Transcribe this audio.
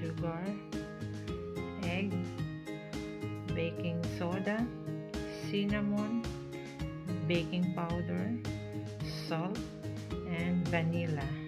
sugar, egg, baking soda, cinnamon, baking powder, salt, and vanilla.